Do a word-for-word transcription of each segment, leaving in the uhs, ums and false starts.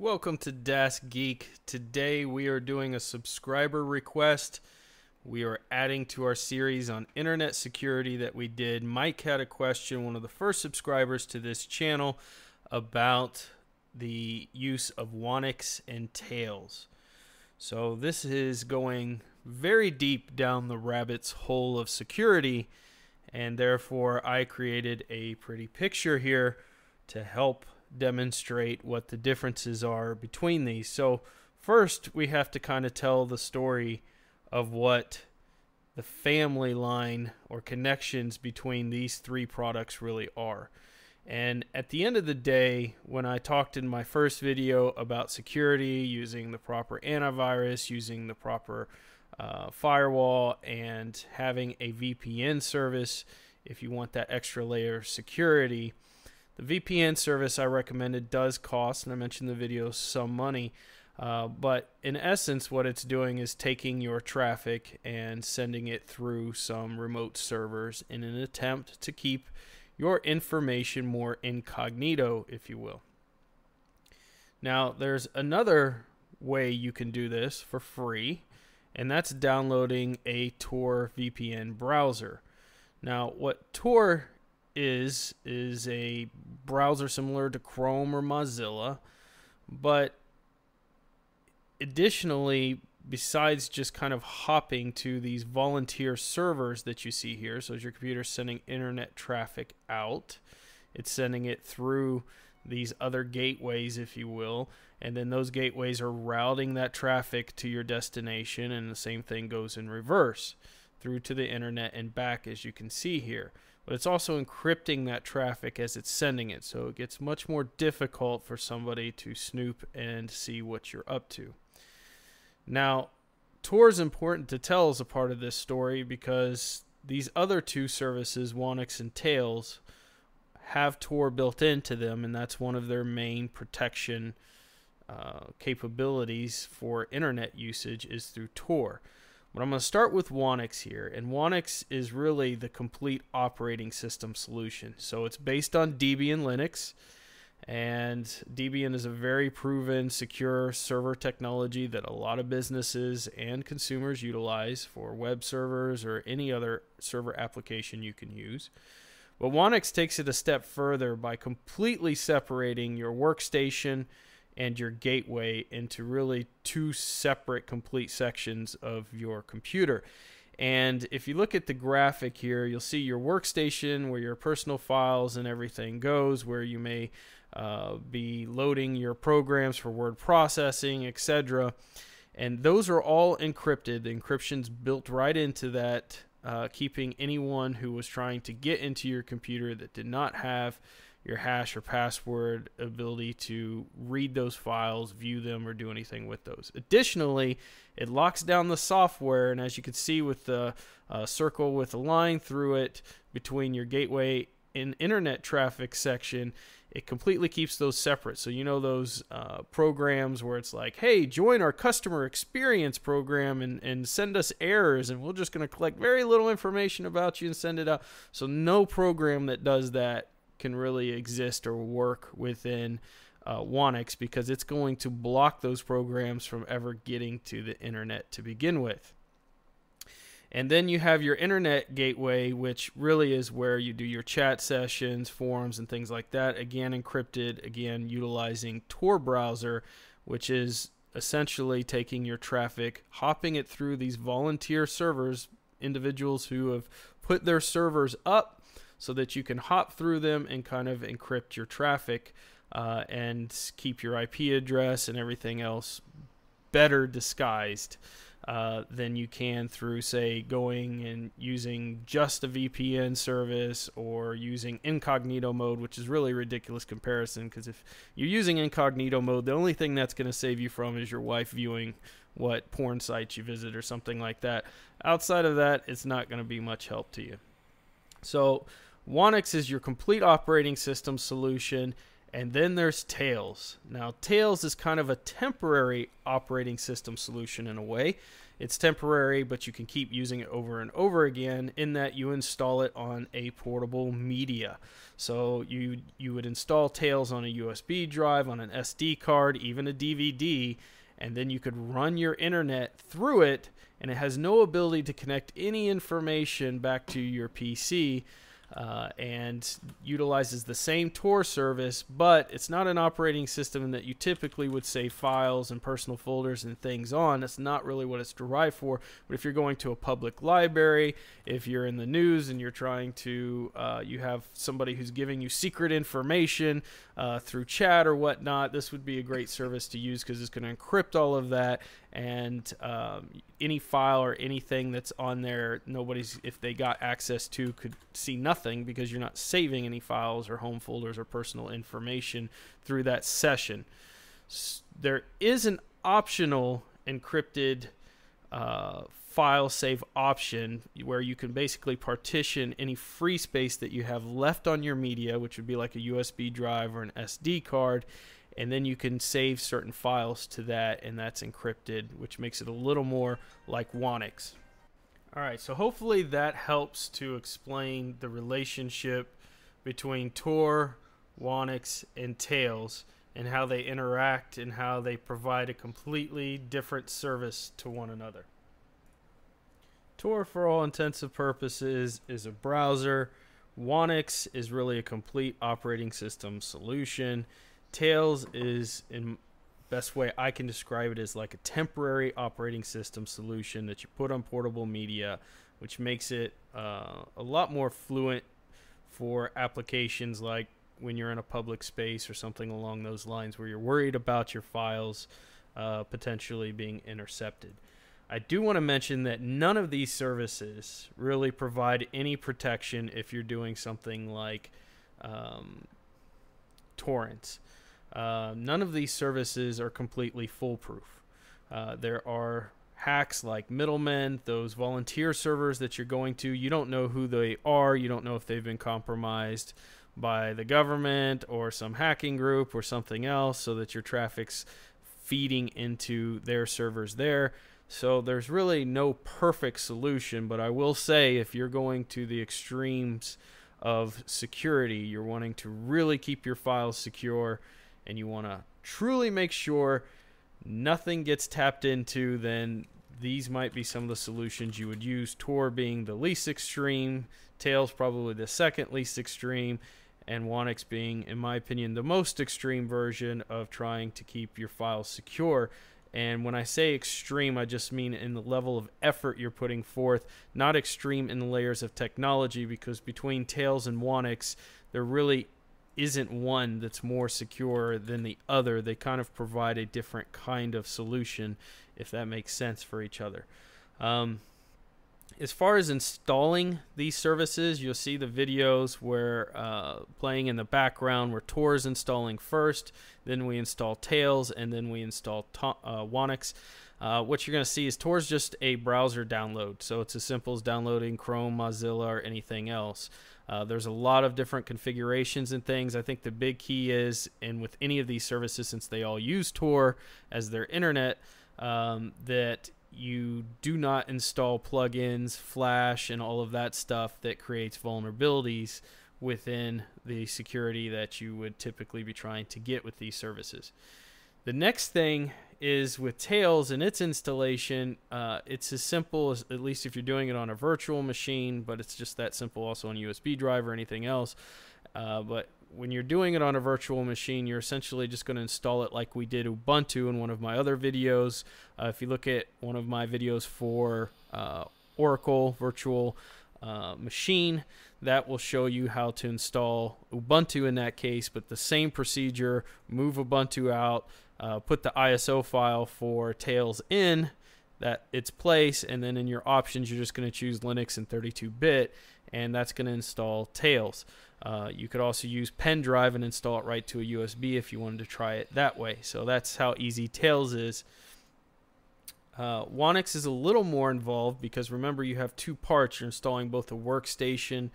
Welcome to Das Geek. Today we are doing a subscriber request. We are adding to our series on internet security that we did. Mike had a question, one of the first subscribers to this channel, about the use of Whonix and Tails. So this is going very deep down the rabbit's hole of security, and therefore I created a pretty picture here to help demonstrate what the differences are between these. So first we have to kind of tell the story of what the family line or connections between these three products really are. And at the end of the day, when I talked in my first video about security, using the proper antivirus, using the proper uh, firewall, and having a V P N service if you want that extra layer of security, the V P N service I recommended does cost, and I mentioned in the video, some money. Uh, but in essence, what it's doing is taking your traffic and sending it through some remote servers in an attempt to keep your information more incognito, if you will. Now, there's another way you can do this for free, and that's downloading a Tor V P N browser. Now, what Tor is is a browser similar to Chrome or Mozilla, but additionally, besides just kind of hopping to these volunteer servers that you see here, so as your computer's sending internet traffic out, it's sending it through these other gateways, if you will, and then those gateways are routing that traffic to your destination, and the same thing goes in reverse through to the internet and back, as you can see here. But it's also encrypting that traffic as it's sending it, so it gets much more difficult for somebody to snoop and see what you're up to. Now, Tor is important to tell as a part of this story because these other two services, Whonix and Tails, have Tor built into them, and that's one of their main protection uh, capabilities for internet usage is through Tor. But I'm going to start with Whonix here, and Whonix is really the complete operating system solution. So it's based on Debian Linux, and Debian is a very proven, secure server technology that a lot of businesses and consumers utilize for web servers or any other server application you can use. But Whonix takes it a step further by completely separating your workstation and your gateway into really two separate complete sections of your computer. And if you look at the graphic here, you'll see your workstation where your personal files and everything goes, where you may uh, be loading your programs for word processing, et cetera. And those are all encrypted. The encryption's built right into that, uh, keeping anyone who was trying to get into your computer that did not have your hash or password ability to read those files, view them, or do anything with those. Additionally, it locks down the software, and as you can see with the uh, circle with a line through it between your gateway and internet traffic section, it completely keeps those separate. So you know those uh, programs where it's like, hey, join our customer experience program and, and send us errors, and we're just gonna collect very little information about you and send it out. So no program that does that can really exist or work within uh, Whonix, because it's going to block those programs from ever getting to the internet to begin with. And then you have your internet gateway, which really is where you do your chat sessions, forums, and things like that. Again, encrypted, again, utilizing Tor browser, which is essentially taking your traffic, hopping it through these volunteer servers, individuals who have put their servers up so that you can hop through them and kind of encrypt your traffic uh, and keep your I P address and everything else better disguised uh, than you can through, say, going and using just a V P N service or using incognito mode, which is really a ridiculous comparison, because if you're using incognito mode, the only thing that's going to save you from is your wife viewing what porn sites you visit or something like that. Outside of that, it's not going to be much help to you. So Whonix is your complete operating system solution, and then there's Tails. Now Tails is kind of a temporary operating system solution in a way. It's temporary, but you can keep using it over and over again, in that you install it on a portable media. So you you would install Tails on a U S B drive, on an S D card, even a D V D, and then you could run your internet through it, and it has no ability to connect any information back to your P C, uh, and utilizes the same Tor service, but it's not an operating system that you typically would save files and personal folders and things on. That's not really what it's derived for. But if you're going to a public library, if you're in the news and you're trying to, uh, you have somebody who's giving you secret information uh, through chat or whatnot, this would be a great service to use, because it's going to encrypt all of that, and um, any file or anything that's on there, nobody's, if they got access to, could see nothing, because you're not saving any files or home folders or personal information through that session. There is an optional encrypted uh, file save option, where you can basically partition any free space that you have left on your media, which would be like a U S B drive or an S D card, and then you can save certain files to that, and that's encrypted, which makes it a little more like Whonix. All right, so hopefully that helps to explain the relationship between Tor, Whonix, and Tails, and how they interact and how they provide a completely different service to one another. Tor, for all intents and purposes, is a browser. Whonix is really a complete operating system solution. Tails is, in best way I can describe it, is like a temporary operating system solution that you put on portable media, which makes it uh, a lot more fluent for applications like when you're in a public space or something along those lines, where you're worried about your files uh, potentially being intercepted. I do want to mention that none of these services really provide any protection if you're doing something like um, torrents. Uh, none of these services are completely foolproof. Uh, there are hacks like middlemen, those volunteer servers that you're going to. You don't know who they are. You don't know if they've been compromised by the government or some hacking group or something else, so that your traffic's feeding into their servers there. So there's really no perfect solution, but I will say, if you're going to the extremes of security, you're wanting to really keep your files secure, and you want to truly make sure nothing gets tapped into, then these might be some of the solutions you would use. Tor being the least extreme, Tails probably the second least extreme, and Whonix being, in my opinion, the most extreme version of trying to keep your files secure. And when I say extreme, I just mean in the level of effort you're putting forth, not extreme in the layers of technology, because between Tails and Whonix, there really isn't one that's more secure than the other. They kind of provide a different kind of solution, if that makes sense, for each other. Um, as far as installing these services, you'll see the videos where uh, playing in the background, where Tor is installing first, then we install Tails, and then we install uh, Whonix. Uh, what you're going to see is Tor's just a browser download, so it's as simple as downloading Chrome, Mozilla, or anything else. Uh, there's a lot of different configurations and things. I think the big key is, and with any of these services, since they all use Tor as their internet, um, that you do not install plugins, Flash, and all of that stuff that creates vulnerabilities within the security that you would typically be trying to get with these services. The next thing is with Tails and its installation. Uh, it's as simple as, at least if you're doing it on a virtual machine, but it's just that simple also on a U S B drive or anything else. Uh, but when you're doing it on a virtual machine, you're essentially just going to install it like we did Ubuntu in one of my other videos. Uh, if you look at one of my videos for uh, Oracle Virtual Uh, machine, that will show you how to install Ubuntu in that case, but the same procedure: move Ubuntu out, uh, put the I S O file for Tails in that its place, and then in your options you're just going to choose Linux and thirty-two bit, and that's going to install Tails. Uh, you could also use pen drive and install it right to a U S B if you wanted to try it that way. So that's how easy Tails is. Uh, Whonix is a little more involved, because remember, you have two parts. You're installing both a workstation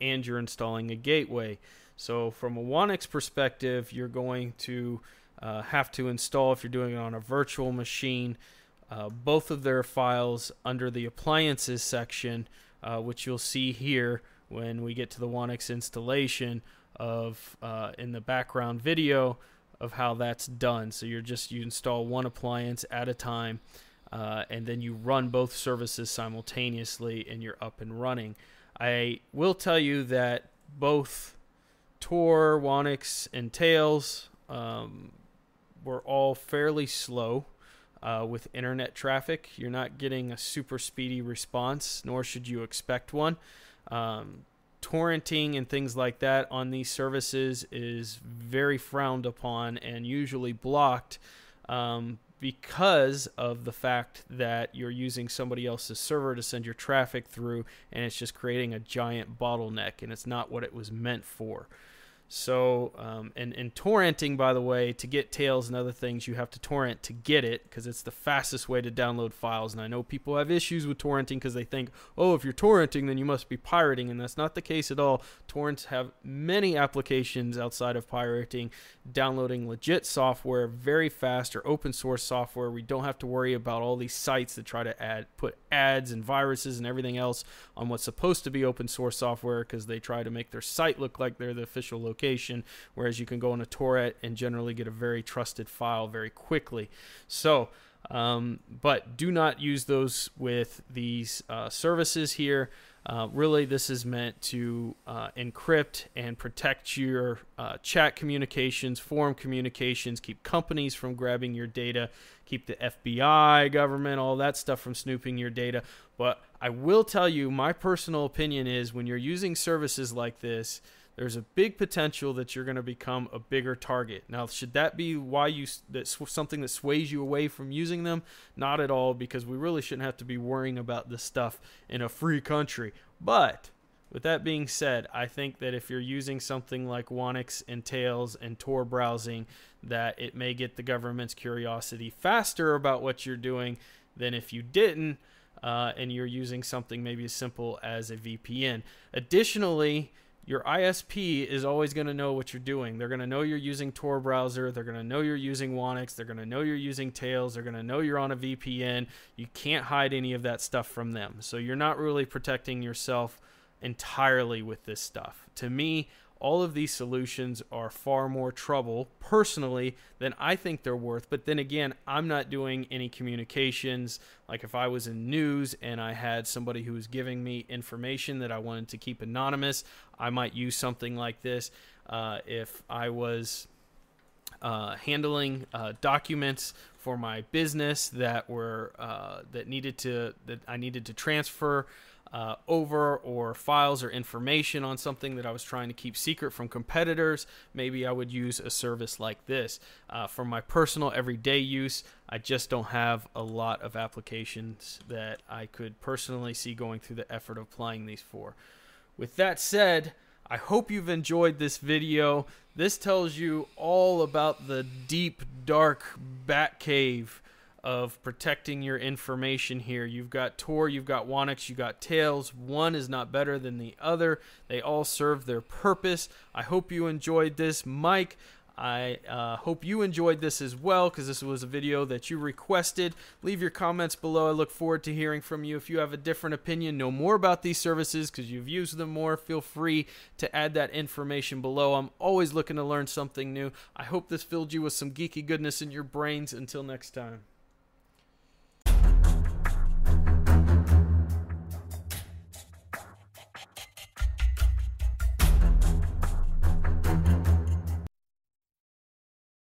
and you're installing a gateway. So from a Whonix perspective, you're going to uh, have to install, if you're doing it on a virtual machine, uh, both of their files under the appliances section, uh, which you'll see here when we get to the Whonix installation of uh, in the background video of how that's done. So you're just you install one appliance at a time, uh, and then you run both services simultaneously, and you're up and running. I will tell you that both Tor, Whonix, and Tails um, were all fairly slow uh, with internet traffic. You're not getting a super speedy response, nor should you expect one. Um, torrenting and things like that on these services is very frowned upon and usually blocked um, because of the fact that you're using somebody else's server to send your traffic through, and it's just creating a giant bottleneck, and it's not what it was meant for. So, um, and, and torrenting, by the way, to get Tails and other things, you have to torrent to get it because it's the fastest way to download files. And I know people have issues with torrenting because they think, oh, if you're torrenting, then you must be pirating. And that's not the case at all. Torrents have many applications outside of pirating, downloading legit software very fast or open source software. We don't have to worry about all these sites that try to add, put ads and viruses and everything else on what's supposed to be open source software because they try to make their site look like they're the official location. Location, whereas you can go on a torrent and generally get a very trusted file very quickly. So, um, but do not use those with these uh, services here. Uh, really, this is meant to uh, encrypt and protect your uh, chat communications, forum communications, keep companies from grabbing your data, keep the F B I, government, all that stuff from snooping your data. But I will tell you, my personal opinion is when you're using services like this, there's a big potential that you're going to become a bigger target. Now, should that be why you that something that sways you away from using them? Not at all, because we really shouldn't have to be worrying about this stuff in a free country. But with that being said, I think that if you're using something like Whonix and Tails and Tor browsing, that it may get the government's curiosity faster about what you're doing than if you didn't, uh, and you're using something maybe as simple as a V P N. Additionally, your I S P is always going to know what you're doing. They're going to know you're using Tor browser. They're going to know you're using Whonix. They're going to know you're using Tails. They're going to know you're on a V P N. You can't hide any of that stuff from them. So you're not really protecting yourself entirely with this stuff. To me, all of these solutions are far more trouble personally than I think they're worth. But then again, I'm not doing any communications. Like if I was in news and I had somebody who was giving me information that I wanted to keep anonymous, I might use something like this. Uh, if I was uh, handling uh, documents for my business that were uh, that needed to that I needed to transfer Uh, over or files or information on something that I was trying to keep secret from competitors, maybe I would use a service like this. Uh, for my personal everyday use, I just don't have a lot of applications that I could personally see going through the effort of applying these for. With that said, I hope you've enjoyed this video. This tells you all about the deep, dark Batcave of protecting your information here. You've got Tor, you've got Whonix, you've got Tails. One is not better than the other. They all serve their purpose. I hope you enjoyed this. Mike, I uh, hope you enjoyed this as well, because this was a video that you requested. Leave your comments below. I look forward to hearing from you. If you have a different opinion, know more about these services because you've used them more, feel free to add that information below. I'm always looking to learn something new. I hope this filled you with some geeky goodness in your brains. Until next time.